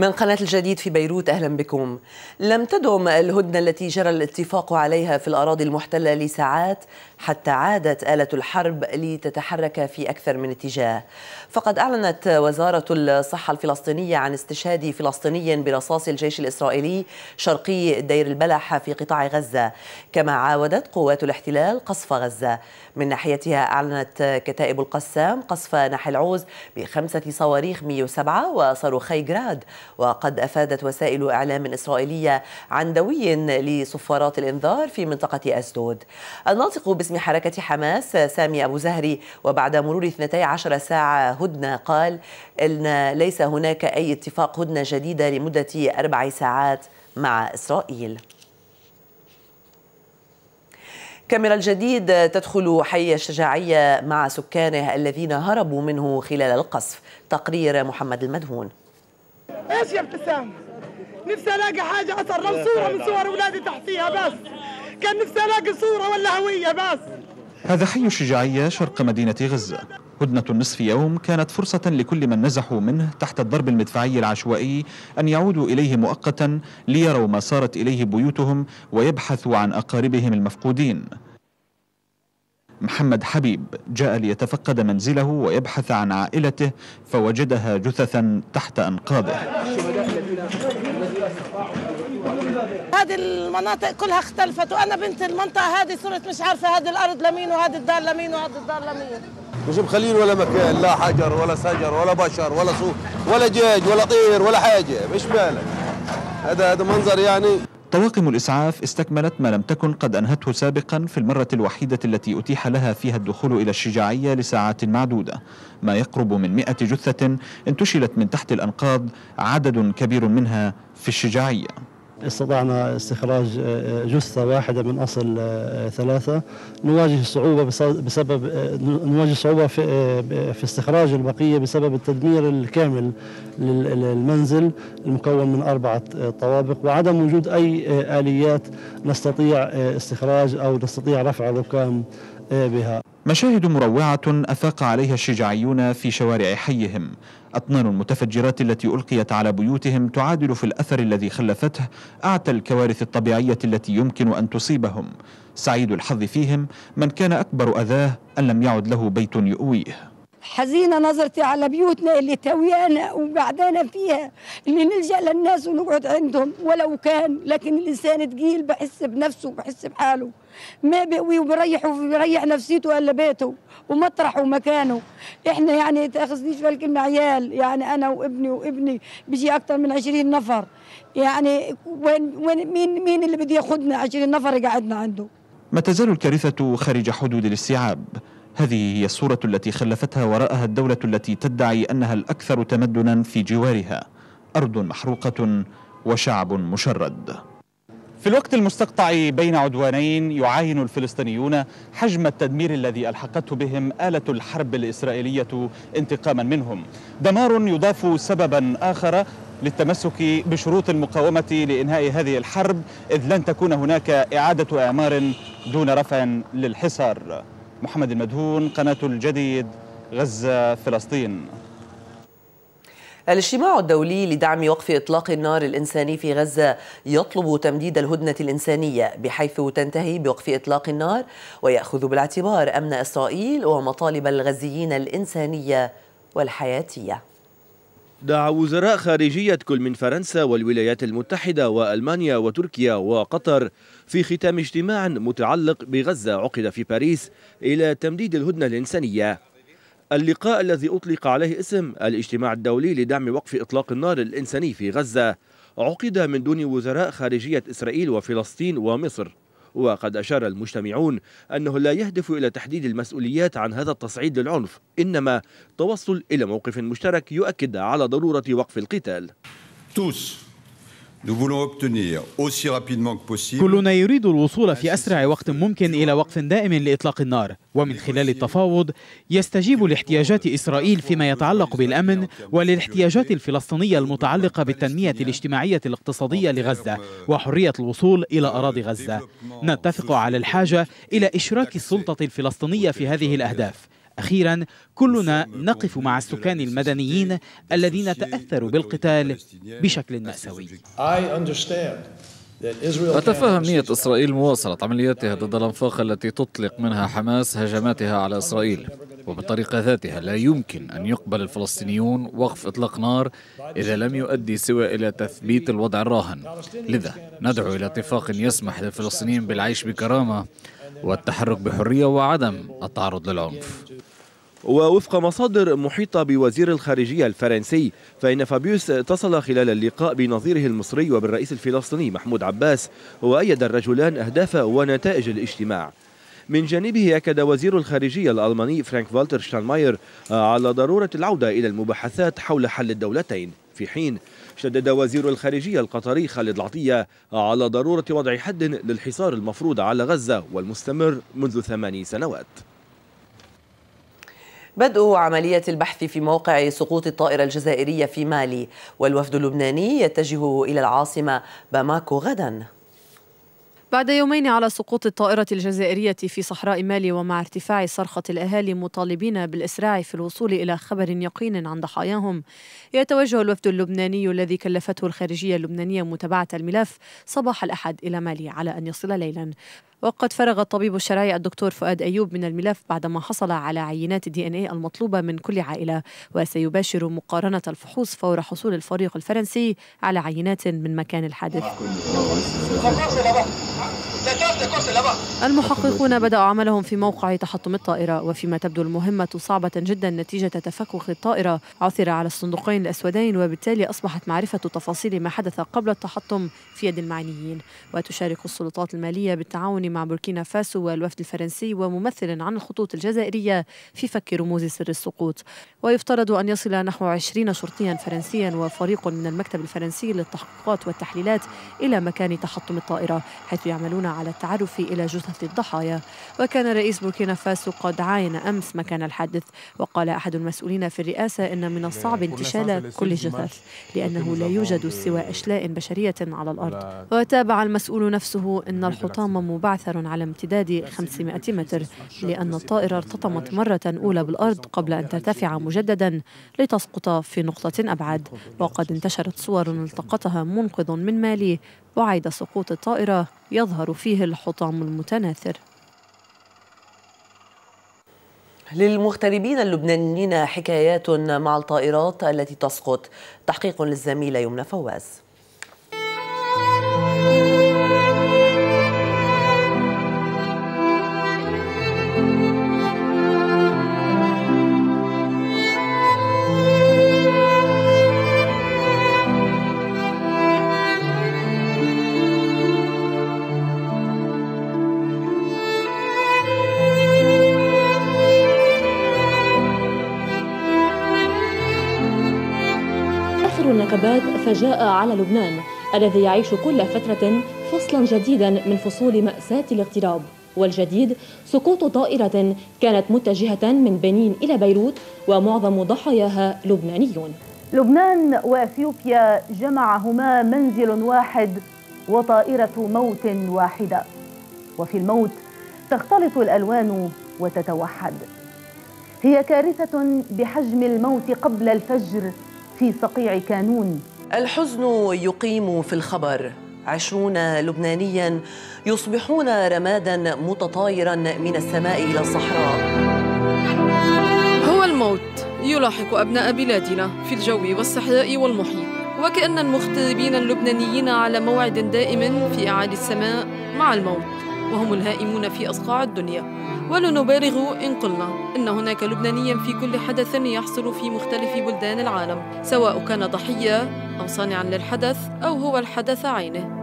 من قناة الجديد في بيروت، أهلا بكم. لم تدم الهدنة التي جرى الاتفاق عليها في الأراضي المحتلة لساعات حتى عادت آلة الحرب لتتحرك في أكثر من اتجاه. فقد أعلنت وزارة الصحة الفلسطينية عن استشهاد فلسطيني برصاص الجيش الإسرائيلي شرقي دير البلح في قطاع غزة، كما عاودت قوات الاحتلال قصف غزة. من ناحيتها أعلنت كتائب القسام قصف نحل عوز ب5 صواريخ 107 وصاروخي جراد، وقد أفادت وسائل إعلام إسرائيلية عن دوي لصفارات الإنذار في منطقة أسدود. الناطق باسم حركة حماس سامي أبو زهري وبعد مرور 12 ساعة هدنة قال إن ليس هناك أي اتفاق هدنة جديدة لمدة 4 ساعات مع إسرائيل. كاميرا الجديد تدخل حي الشجاعية مع سكانه الذين هربوا منه خلال القصف. تقرير محمد المدهون. ايش يا ابتسام؟ نفسي الاقي حاجة اثر، لو صورة من صور اولادي تحتيها بس، كان نفسي الاقي صورة ولا هوية بس. هذا حي الشجاعية شرق مدينة غزة. هدنة النصف يوم كانت فرصة لكل من نزحوا منه تحت الضرب المدفعي العشوائي أن يعودوا إليه مؤقتا ليروا ما صارت إليه بيوتهم ويبحثوا عن أقاربهم المفقودين. محمد حبيب جاء ليتفقد منزله ويبحث عن عائلته فوجدها جثثا تحت أنقاضه. هذه المناطق كلها اختلفت وأنا بنت المنطقة هذه صرت مش عارفة هذه الأرض لمين وهذه الدار لمين وهذه الدار لمين. مش مخلين ولا مكان، لا حجر ولا شجر ولا بشر ولا صوت ولا دجاج ولا طير ولا حاجة، مش بالك هذا منظر يعني. طواقم الإسعاف استكملت ما لم تكن قد أنهته سابقا في المرة الوحيدة التي أتيح لها فيها الدخول إلى الشجاعية لساعات معدودة. ما يقرب من 100 جثة انتشلت من تحت الأنقاض، عدد كبير منها في الشجاعية. استطعنا استخراج جثة واحدة من أصل 3. نواجه صعوبة في استخراج البقية بسبب التدمير الكامل للمنزل المكون من 4 طوابق وعدم وجود أي آليات نستطيع استخراج أو نستطيع رفع الركام بها. مشاهد مروعة أفاق عليها الشجاعيون في شوارع حيهم. أطنان المتفجرات التي ألقيت على بيوتهم تعادل في الأثر الذي خلفته أعتى الكوارث الطبيعية التي يمكن أن تصيبهم. سعيد الحظ فيهم من كان أكبر أذاه أن لم يعد له بيت يؤويه. حزينة نظرتي على بيوتنا اللي تاويانا وبعدانا فيها، اللي نلجأ للناس ونقعد عندهم ولو كان، لكن الإنسان تقيل بحس بنفسه بحس بحاله، ما بقوي وبيريح نفسيته إلا بيته ومطرحه ومكانه. إحنا يعني تأخذنيش بالكلمة عيال، يعني أنا وابني بيجي أكثر من 20 نفر، يعني وين مين اللي بده ياخذنا 20 نفر يقعدنا عنده. ما تزال الكارثة خارج حدود الاستيعاب. هذه هي الصورة التي خلفتها وراءها الدولة التي تدعي أنها الأكثر تمدنا في جوارها، أرض محروقة وشعب مشرد. في الوقت المستقطع بين عدوانين يعاين الفلسطينيون حجم التدمير الذي ألحقته بهم آلة الحرب الإسرائيلية انتقاما منهم. دمار يضاف سببا آخر للتمسك بشروط المقاومة لإنهاء هذه الحرب، إذ لن تكون هناك إعادة إعمار دون رفع للحصار. محمد المدهون، قناة الجديد، غزة، فلسطين. الاجتماع الدولي لدعم وقف إطلاق النار الإنساني في غزة يطلب تمديد الهدنة الإنسانية بحيث تنتهي بوقف إطلاق النار ويأخذ بالاعتبار أمن إسرائيل ومطالب الغزيين الإنسانية والحياتية. دعا وزراء خارجية كل من فرنسا والولايات المتحدة وألمانيا وتركيا وقطر في ختام اجتماع متعلق بغزة عقد في باريس إلى تمديد الهدنة الإنسانية. اللقاء الذي أطلق عليه اسم الاجتماع الدولي لدعم وقف إطلاق النار الإنساني في غزة عقد من دون وزراء خارجية إسرائيل وفلسطين ومصر، وقد أشار المجتمعون أنه لا يهدف إلى تحديد المسؤوليات عن هذا التصعيد للعنف، إنما توصل إلى موقف مشترك يؤكد على ضرورة وقف القتال. كلنا يريد الوصول في أسرع وقت ممكن إلى وقف دائم لإطلاق النار، ومن خلال التفاوض يستجيب لاحتياجات إسرائيل فيما يتعلق بالأمن وللاحتياجات الفلسطينية المتعلقة بالتنمية الاجتماعية الاقتصادية لغزة وحرية الوصول إلى أراضي غزة. نتفق على الحاجة إلى إشراك السلطة الفلسطينية في هذه الأهداف. أخيرا كلنا نقف مع السكان المدنيين الذين تأثروا بالقتال بشكل مأساوي. أتفهم نية إسرائيل مواصلة عملياتها ضد الأنفاق التي تطلق منها حماس هجماتها على إسرائيل، وبالطريقة ذاتها لا يمكن أن يقبل الفلسطينيون وقف إطلاق نار إذا لم يؤدي سوى إلى تثبيت الوضع الراهن. لذا ندعو إلى اتفاق يسمح للفلسطينيين بالعيش بكرامة والتحرك بحرية وعدم التعرض للعنف. ووفق مصادر محيطة بوزير الخارجية الفرنسي، فإن فابيوس اتصل خلال اللقاء بنظيره المصري وبالرئيس الفلسطيني محمود عباس، وأيد الرجلان أهداف ونتائج الاجتماع. من جانبه أكد وزير الخارجية الألماني فرانك فولتر شانماير على ضرورة العودة إلى المباحثات حول حل الدولتين، في حين شدد وزير الخارجية القطري خالد العطية على ضرورة وضع حد للحصار المفروض على غزة والمستمر منذ 8 سنوات. بدء عملية البحث في موقع سقوط الطائرة الجزائرية في مالي، والوفد اللبناني يتجه إلى العاصمة باماكو غدا. بعد يومين على سقوط الطائرة الجزائرية في صحراء مالي، ومع ارتفاع صرخة الأهالي مطالبين بالإسراع في الوصول إلى خبر يقين عن ضحاياهم، يتوجه الوفد اللبناني الذي كلفته الخارجية اللبنانية متابعة الملف صباح الأحد إلى مالي على أن يصل ليلا. وقد فرغ الطبيب الشرعي الدكتور فؤاد ايوب من الملف بعدما حصل على عينات DNA المطلوبه من كل عائله، وسيباشر مقارنه الفحوص فور حصول الفريق الفرنسي على عينات من مكان الحادث. المحققون بدأوا عملهم في موقع تحطم الطائره، وفيما تبدو المهمه صعبه جدا نتيجه تفكك الطائره، عثر على الصندوقين الاسودين، وبالتالي اصبحت معرفه تفاصيل ما حدث قبل التحطم في يد المعنيين. وتشارك السلطات الماليه بالتعاون مع بوركينا فاسو والوفد الفرنسي وممثل عن الخطوط الجزائرية في فك رموز سر السقوط، ويفترض أن يصل نحو 20 شرطيا فرنسيا وفريق من المكتب الفرنسي للتحقيقات والتحليلات إلى مكان تحطم الطائرة، حيث يعملون على التعرف إلى جثث الضحايا. وكان رئيس بوركينا فاسو قد عاين أمس مكان الحادث، وقال أحد المسؤولين في الرئاسة إن من الصعب انتشال كل الجثث لأنه لا يوجد سوى أشلاء بشرية على الأرض. وتابع المسؤول نفسه إن الحطام مبعثر على امتداد 500 متر، لأن الطائرة ارتطمت مرة أولى بالأرض قبل أن ترتفع مجددا لتسقط في نقطة أبعد. وقد انتشرت صور التقطها منقذ من مالي وعيد سقوط الطائرة يظهر فيه الحطام المتناثر. للمغتربين اللبنانيين حكايات مع الطائرات التي تسقط. تحقيق للزميلة يمنى فواز. نقبات فجاء على لبنان الذي يعيش كل فترة فصلا جديدا من فصول مأساة الاغتراب، والجديد سقوط طائرة كانت متجهة من بنين إلى بيروت ومعظم ضحاياها لبنانيون. لبنان وأثيوبيا جمعهما منزل واحد وطائرة موت واحدة، وفي الموت تختلط الألوان وتتوحد. هي كارثة بحجم الموت قبل الفجر في صقيع كانون. الحزن يقيم في الخبر. 20 لبنانيا يصبحون رمادا متطايرا من السماء إلى الصحراء. هو الموت يلاحق أبناء بلادنا في الجو والصحراء والمحيط، وكأن المغتربين اللبنانيين على موعد دائم في أعالي السماء مع الموت، وهم الهائمون في أصقاع الدنيا. ولنبالغ إن قلنا إن هناك لبنانيا في كل حدث يحصل في مختلف بلدان العالم، سواء كان ضحية أو صانعا للحدث أو هو الحدث عينه.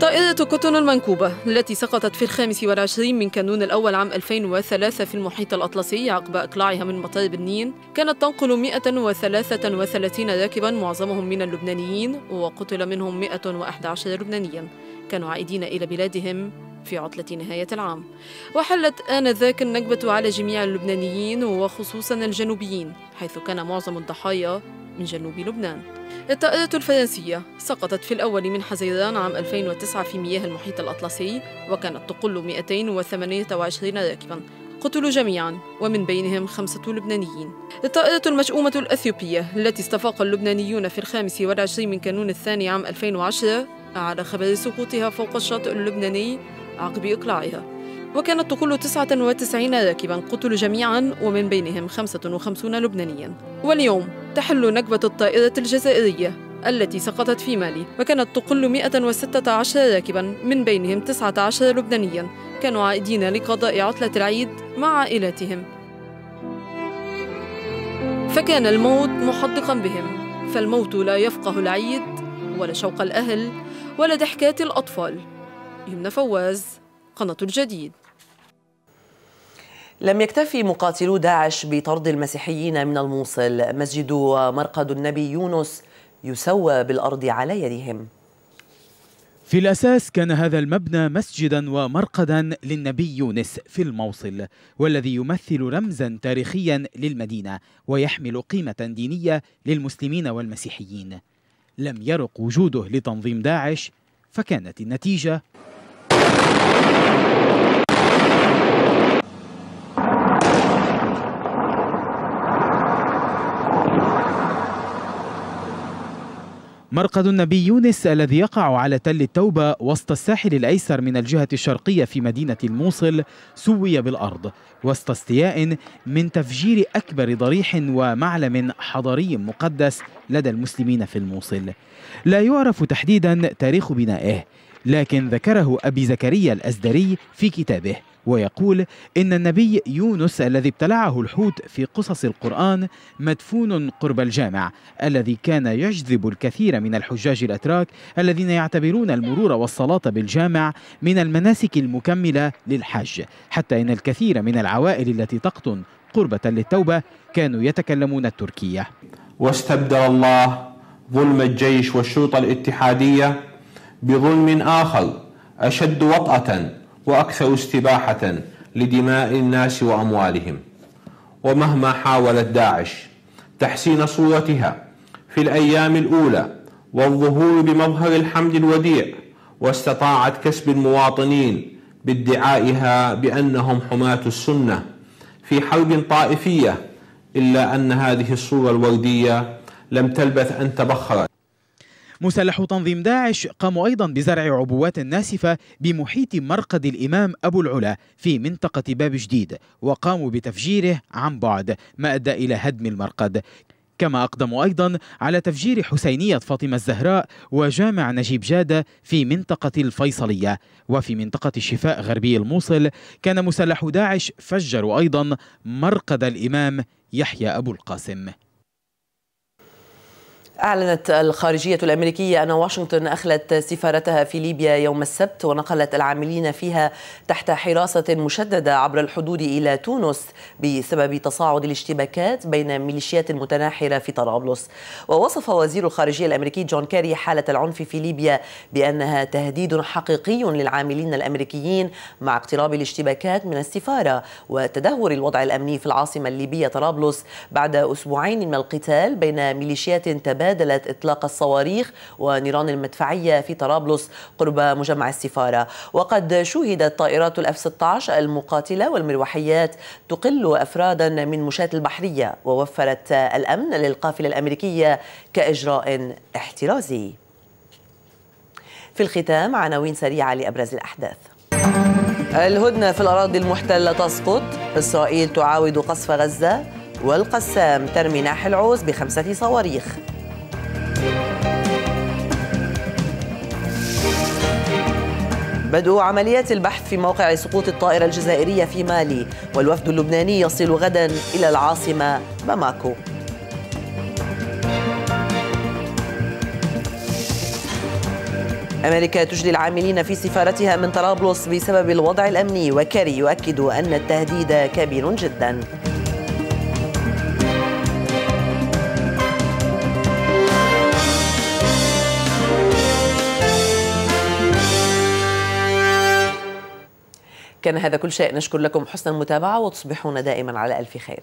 طائرة قطن المنكوبة التي سقطت في 25 من كانون الأول عام 2003 في المحيط الأطلسي عقب إقلاعها من مطار بنين، كانت تنقل 133 راكبا معظمهم من اللبنانيين، وقتل منهم 111 لبنانيا كانوا عائدين إلى بلادهم في عطلة نهاية العام، وحلت آنذاك النكبة على جميع اللبنانيين وخصوصا الجنوبيين، حيث كان معظم الضحايا من جنوب لبنان. الطائرة الفرنسية سقطت في الأول من حزيران عام 2009 في مياه المحيط الأطلسي، وكانت تقل 228 راكبا قتلوا جميعا ومن بينهم 5 لبنانيين. الطائرة المشؤومة الأثيوبية التي استفاق اللبنانيون في 25 من كانون الثاني عام 2010 على خبر سقوطها فوق الشاطئ اللبناني عقب إقلاعها، وكانت تقل 99 راكبا قتلوا جميعا ومن بينهم 55 لبنانيا. واليوم تحل نكبة الطائرة الجزائرية التي سقطت في مالي، وكانت تقل 116 راكبا من بينهم 19 لبنانيا كانوا عائدين لقضاء عطلة العيد مع عائلاتهم، فكان الموت محدقا بهم، فالموت لا يفقه العيد ولا شوق الأهل ولا ضحكات الأطفال. يمنى فواز، قناة الجديد. لم يكتفي مقاتلو داعش بطرد المسيحيين من الموصل، مسجد ومرقد النبي يونس يسوى بالأرض على يدهم. في الأساس كان هذا المبنى مسجدا ومرقدا للنبي يونس في الموصل، والذي يمثل رمزا تاريخيا للمدينة ويحمل قيمة دينية للمسلمين والمسيحيين. لم يرق وجوده لتنظيم داعش، فكانت النتيجة مرقد النبي يونس الذي يقع على تل التوبة وسط الساحل الأيسر من الجهة الشرقية في مدينة الموصل سوي بالأرض وسط استياء من تفجير أكبر ضريح ومعلم حضاري مقدس لدى المسلمين في الموصل. لا يعرف تحديدا تاريخ بنائه، لكن ذكره أبي زكريا الأزدري في كتابه، ويقول إن النبي يونس الذي ابتلعه الحوت في قصص القرآن مدفون قرب الجامع الذي كان يجذب الكثير من الحجاج الأتراك الذين يعتبرون المرور والصلاة بالجامع من المناسك المكملة للحج، حتى إن الكثير من العوائل التي تقطن قرب تل التوبة كانوا يتكلمون التركية. واستبدل الله ظلم الجيش والشرطة الاتحادية بظلم آخر أشد وطأة وأكثر استباحة لدماء الناس وأموالهم. ومهما حاولت داعش تحسين صورتها في الأيام الأولى والظهور بمظهر الحمد الوديع واستطاعت كسب المواطنين بادعائها بأنهم حماة السنة في حرب طائفية، إلا أن هذه الصورة الوردية لم تلبث أن تبخرت. مسلحو تنظيم داعش قاموا أيضا بزرع عبوات ناسفة بمحيط مرقد الإمام أبو العلا في منطقة باب جديد، وقاموا بتفجيره عن بعد ما أدى إلى هدم المرقد، كما أقدموا أيضا على تفجير حسينية فاطمة الزهراء وجامع نجيب جادة في منطقة الفيصلية. وفي منطقة الشفاء غربي الموصل كان مسلحو داعش فجروا أيضا مرقد الإمام يحيى أبو القاسم. أعلنت الخارجية الأمريكية أن واشنطن أخلت سفارتها في ليبيا يوم السبت ونقلت العاملين فيها تحت حراسة مشددة عبر الحدود إلى تونس بسبب تصاعد الاشتباكات بين ميليشيات متناحرة في طرابلس. ووصف وزير الخارجية الأمريكي جون كيري حالة العنف في ليبيا بأنها تهديد حقيقي للعاملين الأمريكيين مع اقتراب الاشتباكات من السفارة وتدهور الوضع الأمني في العاصمة الليبية طرابلس بعد أسبوعين من القتال بين ميليشيات بدلت إطلاق الصواريخ ونيران المدفعية في طرابلس قرب مجمع السفارة. وقد شهدت طائرات الF-16 المقاتلة والمروحيات تقل أفرادا من مشاة البحرية، ووفرت الأمن للقافلة الأمريكية كإجراء احترازي. في الختام عناوين سريعة لأبرز الأحداث. الهدنة في الأراضي المحتلة تسقط، إسرائيل تعاود قصف غزة، والقسام ترمي ناحي العوز ب5 صواريخ. بدء عمليات البحث في موقع سقوط الطائرة الجزائرية في مالي، والوفد اللبناني يصل غدا إلى العاصمة باماكو. أمريكا تجلي العاملين في سفارتها من طرابلس بسبب الوضع الأمني، وكيري يؤكد أن التهديد كبير جدا. كان هذا كل شيء، نشكر لكم حسن المتابعة وتصبحون دائما على ألف خير.